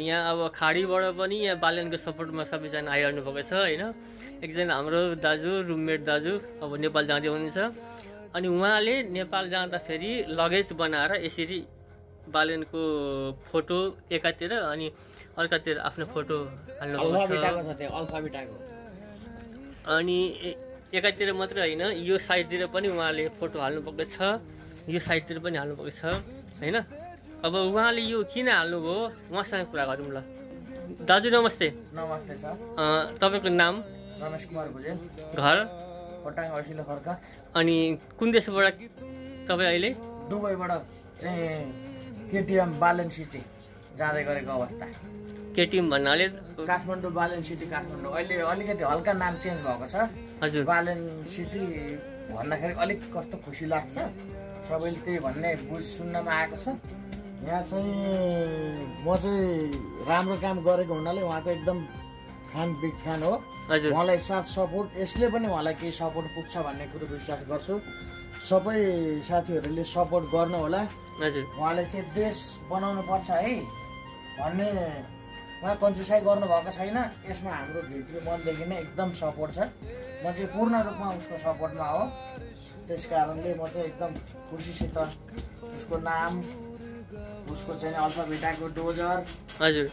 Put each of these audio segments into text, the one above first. यहाँ अब खाडीबाट पनि यहाँ बालनको सपोर्टमा सबैजना आइरहनु भएको छ हैन। एकजना हाम्रो दाजु रुममेट दाजु अब नेपाल जाँदै हुनुहुन्छ अनि उहाँले नेपाल जाँदाखेरि लगेज बनाएर यसरी बालनको फोटो एकातिर अनि अर्कातिर आफ्नो फोटो हाल्नु भएको छ अनि एकातिर मात्र हैन यो साइडतिर पनि उहाँले फोटो हाल्नु भएको छ यो साइडतिर पनि हाल्नु भएको छ हैन। अब उहाँले यो किन हाल्नुभयो उहाँसँग कुरा गरौँ ल। दाजु नमस्ते। नमस्ते सर। तपाईको नाम? रमेश कुमार भुजेल। घर? पटाङ असिलो खर्का। अनि कुन देशबाट तपाई अहिले? दुबईबाट चाहिँ केटीएम बालन सिटी जाँदै गरेको अवस्था। केटीएम भन्नाले काठमाडौँ बालन सिटी काठमाडौँ अहिले अलिकति हल्का नाम चेन्ज भएको छ। हजुर बालन सिटी भन्दाखेरि अलिक कस्तो खुसी लाग्छ सबैले त्यही भन्ने बुझ सुन्नमा आएको छ। यहाँ चाहिँ म चाहिँ राम्रो काम गरेको हुनाले उहाँको एकदम फ्यान बिग फ्यान हो। उहाँलाई साथ सपोर्ट यसले पनि उहाँलाई केही सपोर्ट पुग्छ भन्ने कुरो विश्वास गर्छु। सबै साथीहरूले सपोर्ट गर्नु होला। उहाँले चाहिँ देश बनाउनु पर्छ है भन्ने उहाँ कन्जुसाइ गर्नुभएको छैन। यसमा हाम्रो भित्री मनदेखि नै एकदम सपोर्ट छ। म चाहिँ पूर्ण रूपमा उसको सपोर्टमा हो। त्यस कारणले म चाहिँ एकदम खुसीसित उसको नाम उसको चाहिँ अल्फाबेटाको डोजर हजुर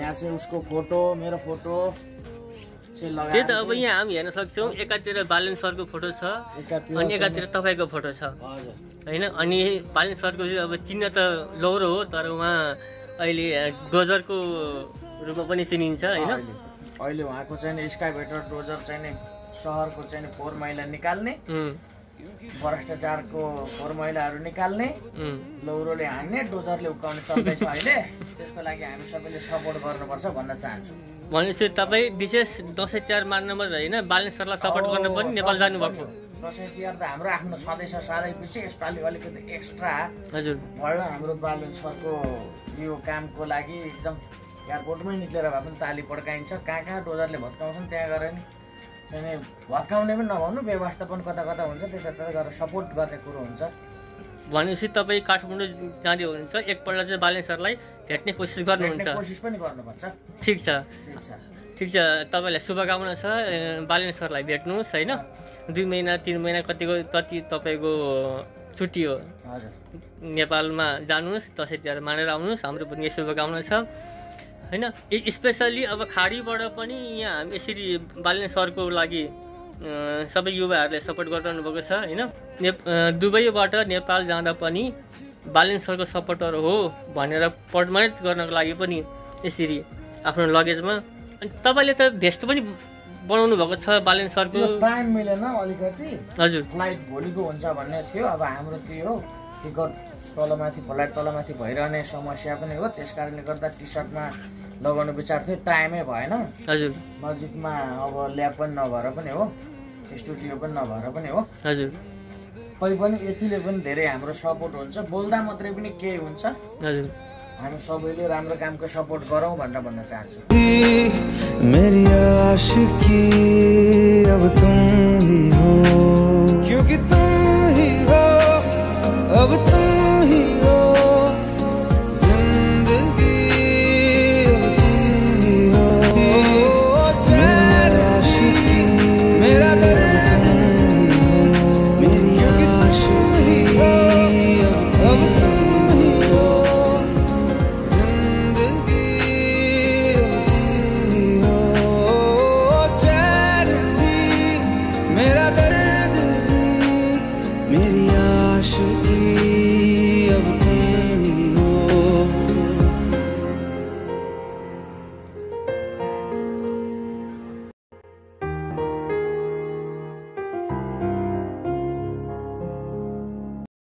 यहाँ चाहिँ उसको फोटो मेरो फोटो चाहिँ लगाए। त्यही त अब यहाँ हामी हेर्न सक्छौँ एकातिर बालन सरको फोटो छ अनि एकातिर तपाईँको फोटो छ हैन। अनि बालन सरको अब चिन्ह त लौरो हो तर उहाँ अहिले डोजरको रूपमा पनि चिनिन्छ हैन। अहिले उहाँको चाहिँ स्काइभेटर डोजर चाहिँ सहरको चाहिँ फोहोर मैला निकाल्ने भ्रष्टाचारको फोहोर मैलाहरू निकाल्ने लौरोले हान्ने डोजरले उक्काउने चल्दैछ अहिले। त्यसको लागि हामी सबैले सपोर्ट गर्नुपर्छ भन्न चाहन्छु। भनेपछि तपाईँ विशेष दसैँ तिहार मान्नु मात्र होइन बालन सरलाई सपोर्ट गर्न पनि नेपाल जानुभएको। दसैँ तिहार त हाम्रो आफ्नो छँदैछ सालैपछि यसपालि अलिकति एक्स्ट्रा हजुर भएर हाम्रो बालन सरको यो कामको लागि एकदम एयरपोर्टमै निक्लेर भए पनि ताली पड्काइन्छ। कहाँ कहाँ डोजरले भत्काउँछन् त्यहाँ गएर नि अनि भत्काउने पनि नभन्नु व्यवस्थापन कता कता हुन्छ त्यता त्यता गरेर सपोर्ट गर्ने कुरो हुन्छ। भनेपछि तपाईँ काठमाडौँ जाँदै हुनुहुन्छ एकपल्ट चाहिँ बालन सरलाई भेट्ने कोसिस गर्नुहुन्छ? कोसिस पनि गर्नुपर्छ। ठिक छ ठिक छ। तपाईँलाई शुभकामना छ बालन सरलाई भेट्नुहोस् होइन। 2 महिना 3 महिना कति तपाईँको छुट्टी हो हजुर नेपालमा जानुहोस् दसैँ तिहार मानेर आउनुहोस् हाम्रो पनि शुभकामना छ हैन। स्पेसली अब खाडीबाट पनि यहाँ हामी यसरी बालन सरको लागि सबै युवाहरूले सपोर्ट गरिरहनु भएको छ हैन। दुबईबाट नेपाल जाँदा पनि बालन सरको सपोर्टर हो भनेर प्रमाणित गर्नको लागि पनि यसरी आफ्नो लगेजमा अनि तपाईँले त भेस्ट पनि बनाउनु भएको छ बालन सरको। टाइम मिलेन अलिकति हजुर फ्लाइट भोलिको हुन्छ भन्ने थियो अब हाम्रो के हो टिकट तलमाथि फ्लाइट तलमाथि भइरहने समस्या पनि हो। त्यस कारणले गर्दा टी सर्टमा लगाउने विचार थियो टाइमै भएन हजुर। नजिकमा अब ल्याब पनि नभएर पनि हो स्टुडियो पनि नभएर पनि हो हजुर। तैपनि यतिले पनि धेरै हाम्रो सपोर्ट हुन्छ बोल्दा मात्रै पनि केही हुन्छ हजुर। हामी सबैले राम्रो कामको सपोर्ट गरौँ भनेर भन्न चाहन्छु।